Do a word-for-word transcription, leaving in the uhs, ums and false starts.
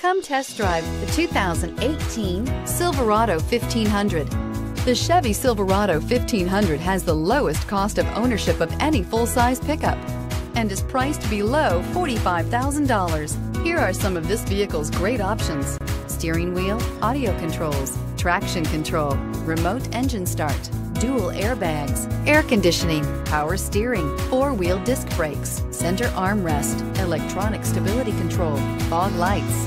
Come test drive the two thousand eighteen Silverado fifteen hundred. The Chevy Silverado fifteen hundred has the lowest cost of ownership of any full-size pickup and is priced below forty-five thousand dollars. Here are some of this vehicle's great options: steering wheel audio controls, traction control, remote engine start, dual airbags, air conditioning, power steering, four-wheel disc brakes, center armrest, electronic stability control, fog lights.